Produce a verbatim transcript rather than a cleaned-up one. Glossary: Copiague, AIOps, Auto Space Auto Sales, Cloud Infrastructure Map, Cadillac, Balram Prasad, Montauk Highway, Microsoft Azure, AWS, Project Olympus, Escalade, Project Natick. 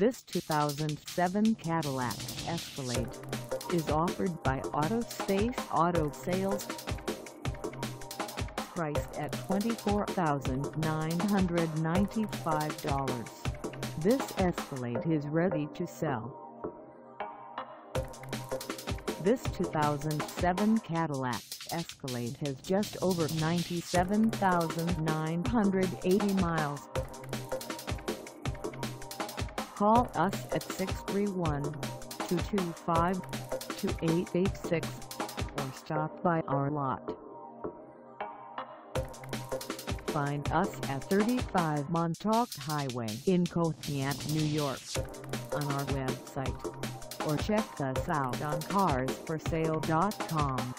This two thousand seven Cadillac Escalade is offered by Auto Space Auto Sales. Priced at twenty-four thousand nine hundred ninety-five dollars, this Escalade is ready to sell. This two thousand seven Cadillac Escalade has just over ninety-seven thousand nine hundred eighty miles. Call us at six three one, two two five, two eight eight six or stop by our lot. Find us at thirty-five Montauk Highway in Copiague, New York on our website, or check us out on cars for sale dot com.